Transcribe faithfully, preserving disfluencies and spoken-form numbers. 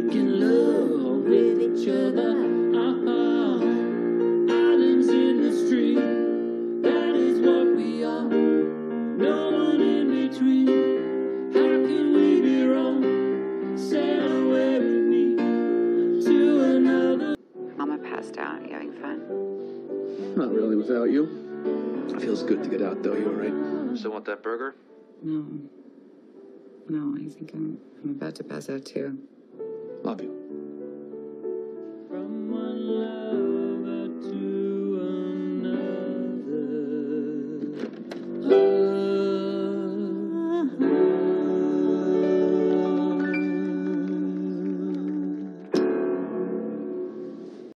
making love with each other. Uh-huh. Items in the street, that is what we are. No one in between. How can we be wrong? Sail away with me to another. Mama passed out. You having fun? Not really without you. It feels good to get out though. You all right? Still want that burger? No. No, I think I'm, I'm about to pass out too. Love you.